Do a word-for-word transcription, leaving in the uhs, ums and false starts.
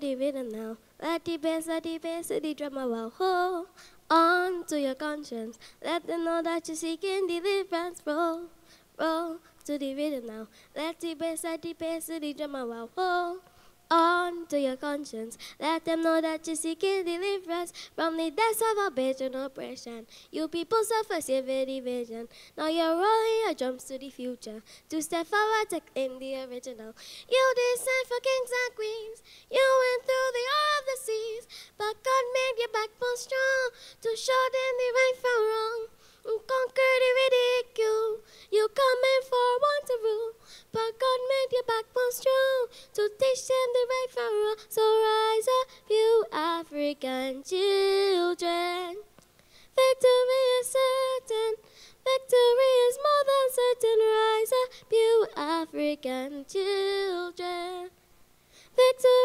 to the rhythm now. Let the bass, let the bass, let the drama wow. Hold on to your conscience. Let them know that you're seeking deliverance. Roll, roll to the rhythm now. Let the bass, let the bass, let the drama wow. Hold on to your conscience. Let them know that you're seeking deliverance from the depths of aberration and oppression. You people suffer severe division. Now you're rolling your drums to the future, to step forward to claim the original. You descend for kings and queens. You went through the all of the seas, but God made your backbone strong to show them the right from wrong. Conquer the ridicule. You come in for one to rule, but God made your backbone strong to teach them the right from wrong. So rise up, you African children. Victory is certain. Victory is more than certain. Rise up, you African children. Victory.